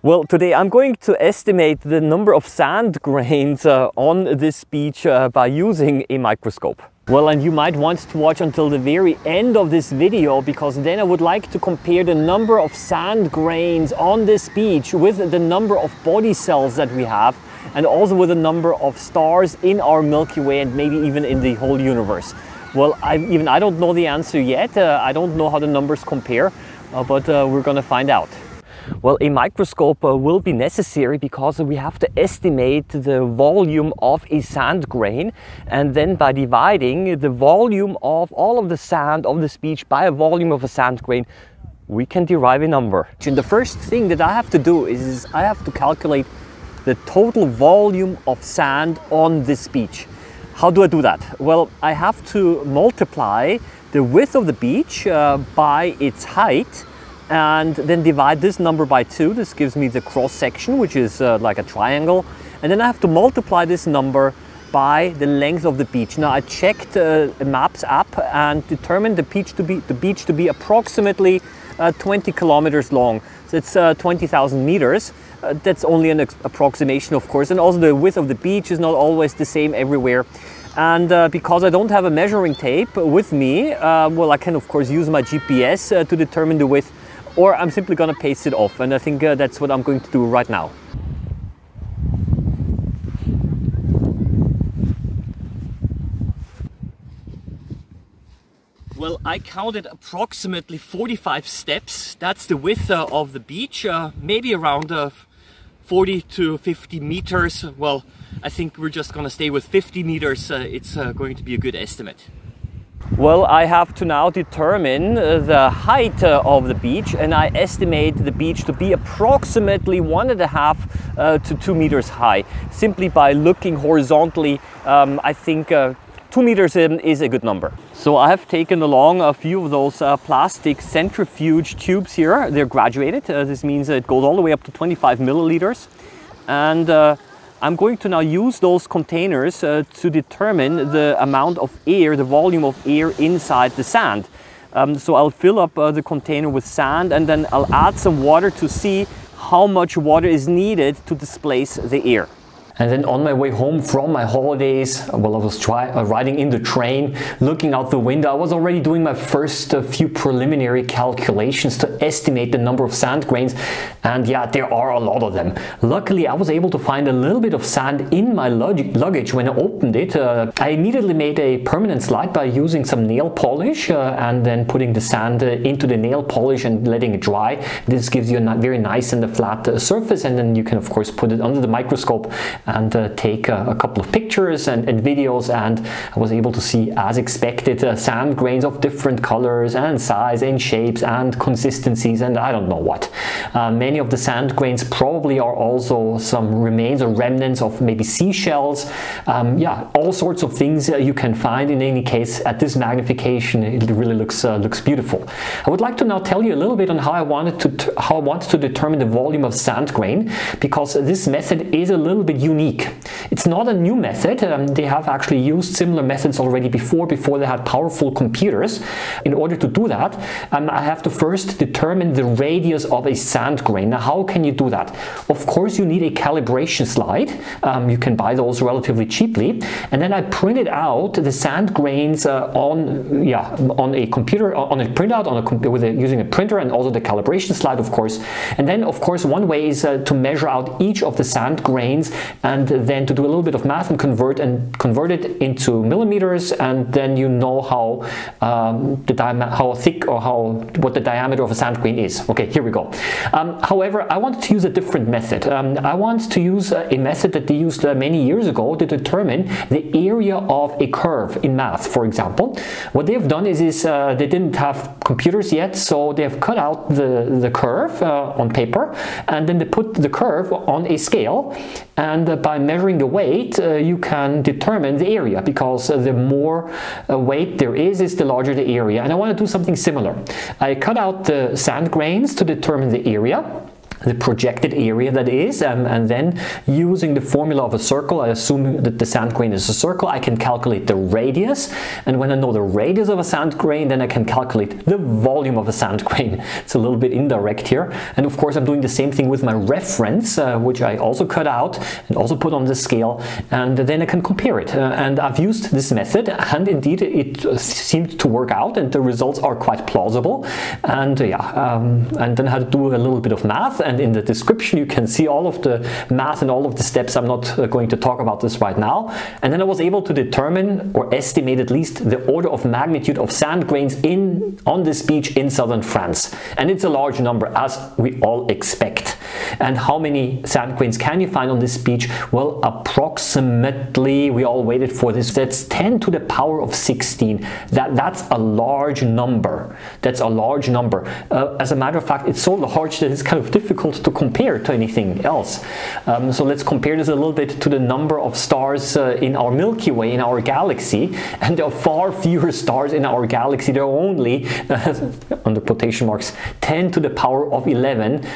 Well, today I'm going to estimate the number of sand grains on this beach by using a microscope. Well, and you might want to watch until the very end of this video, because then I would like to compare the number of sand grains on this beach with the number of body cells that we have, and also with the number of stars in our Milky Way and maybe even in the whole universe. Well, I don't know the answer yet. I don't know how the numbers compare, but we're gonna find out. Well, a microscope will be necessary because we have to estimate the volume of a sand grain, and then by dividing the volume of all of the sand of this beach by a volume of a sand grain, we can derive a number. And the first thing that I have to do is I have to calculate the total volume of sand on this beach. How do I do that? Well, I have to multiply the width of the beach by its height, and then divide this number by 2. This gives me the cross section, which is like a triangle, and then I have to multiply this number by the length of the beach. Now I checked the maps app and determined the beach to be approximately 20 kilometers long. So it's 20,000 meters. That's only an approximation, of course, and also the width of the beach is not always the same everywhere. And because I don't have a measuring tape with me, well, I can of course use my GPS to determine the width, or I'm simply gonna paste it off, and I think that's what I'm going to do right now. Well, I counted approximately 45 steps. That's the width of the beach, maybe around 40 to 50 meters. Well, I think we're just gonna stay with 50 meters. It's going to be a good estimate. Well, I have to now determine the height of the beach, and I estimate the beach to be approximately 1.5 to 2 meters high. Simply by looking horizontally, I think 2 meters is a good number. So I have taken along a few of those plastic centrifuge tubes here. They're graduated. This means it goes all the way up to 25 milliliters. And I'm going to now use those containers to determine the amount of air, the volume of air inside the sand. So I'll fill up the container with sand, and then I'll add some water to see how much water is needed to displace the air. And then on my way home from my holidays, while I was riding in the train, looking out the window, I was already doing my first few preliminary calculations to estimate the number of sand grains. And yeah, there are a lot of them. Luckily, I was able to find a little bit of sand in my luggage when I opened it. I immediately made a permanent slide by using some nail polish and then putting the sand into the nail polish and letting it dry. This gives you a very nice and a flat surface, and then you can of course put it under the microscope and take a couple of pictures and videos, and I was able to see, as expected, sand grains of different colors and size and shapes and consistencies and I don't know what. Many of the sand grains probably are also some remains or remnants of maybe seashells. Yeah, all sorts of things you can find. In any case, at this magnification, it really looks beautiful. I would like to now tell you a little bit on how I wanted to determine the volume of sand grain, because this method is a little bit unique. It's not a new method. They have actually used similar methods already before they had powerful computers. In order to do that, I have to first determine the radius of a sand grain. Now, how can you do that? Of course, you need a calibration slide. You can buy those relatively cheaply. And then I printed out the sand grains on a computer, on a printout, using a printer, and also the calibration slide, of course. And then, of course, one way is to measure out each of the sand grains, and then to do a little bit of math and convert it into millimeters, and then you know what the diameter of a sand grain is. Okay, here we go. However, I wanted to use a different method. I wanted to use a method that they used many years ago to determine the area of a curve in math, for example. What they have done is they didn't have computers yet, so they have cut out the curve on paper, and then they put the curve on a scale, and by measuring the weight, you can determine the area, because the more weight there is the larger the area. And I want to do something similar. I cut out the sand grains to determine the area, the projected area that is, and then using the formula of a circle, I assume that the sand grain is a circle, I can calculate the radius, and when I know the radius of a sand grain, then I can calculate the volume of a sand grain. It's a little bit indirect here, and of course I'm doing the same thing with my reference, which I also cut out and also put on the scale, and then I can compare it. And I've used this method, and indeed it seemed to work out, and the results are quite plausible. And yeah, and then I had to do a little bit of math, and in the description you can see all of the math and all of the steps. I'm not going to talk about this right now. And then I was able to determine or estimate at least the order of magnitude of sand grains on this beach in southern France, and it's a large number, as we all expect. And how many sand grains can you find on this beach? Well, approximately, we all waited for this, that's 10 to the power of 16. That's a large number. That's a large number. As a matter of fact, it's so large that it's kind of difficult to compare to anything else. So let's compare this a little bit to the number of stars in our Milky Way, in our galaxy. And there are far fewer stars in our galaxy. There are only, under quotation marks, 10 to the power of 11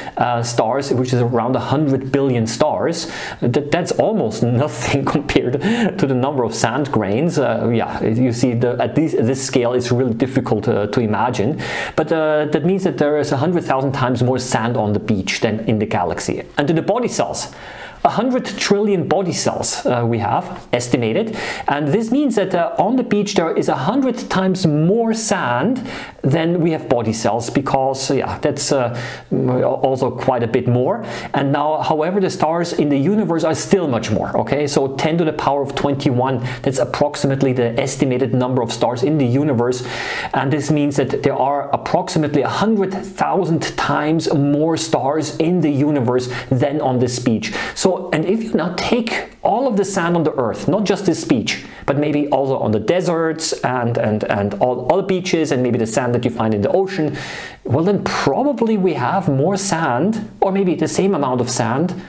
stars, which is around 100 billion stars. That's almost nothing compared to the number of sand grains. Yeah, you see, at this scale it's really difficult to imagine. But that means that there is 100,000 times more sand on the beach than in the galaxy. And to the body cells, 100 trillion body cells we have estimated, and this means that on the beach there is 100 times more sand than we have body cells, because yeah, that's also quite a bit more. And now, however, the stars in the universe are still much more. Okay, so 10 to the power of 21, that's approximately the estimated number of stars in the universe, and this means that there are approximately 100,000 times more stars in the universe than on this beach. So, and if you now take all of the sand on the earth, not just this beach, but maybe also on the deserts and all beaches, and maybe the sand that you find in the ocean, well, then probably we have more sand, or maybe the same amount of sand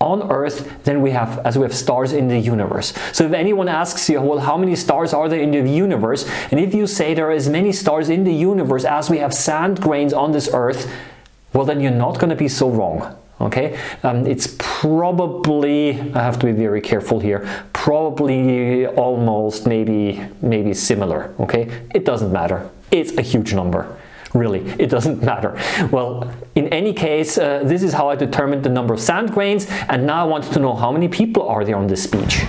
on earth than we have stars in the universe. So if anyone asks you, well, how many stars are there in the universe, and if you say there are as many stars in the universe as we have sand grains on this earth, well, then you're not going to be so wrong. Okay, it's probably, I have to be very careful here, probably almost maybe similar. Okay, it doesn't matter. It's a huge number. Really, it doesn't matter. Well, in any case, this is how I determined the number of sand grains, and now I want to know how many people are there on this beach.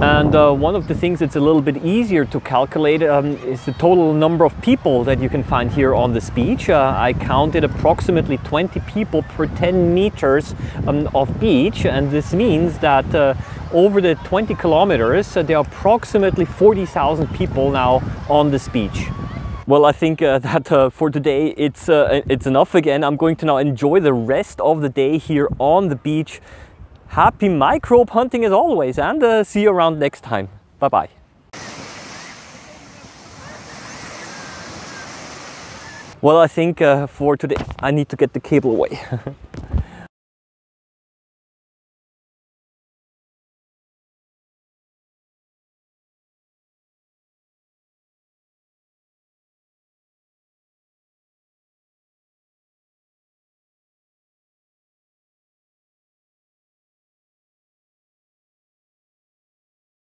And one of the things that's a little bit easier to calculate is the total number of people that you can find here on this beach. I counted approximately 20 people per 10 meters of beach, and this means that over the 20 kilometers there are approximately 40,000 people now on this beach. Well, I think that for today it's enough again. I'm going to now enjoy the rest of the day here on the beach. Happy microbe hunting as always, and see you around next time. Bye-bye. Well, I think for today I need to get the cable away.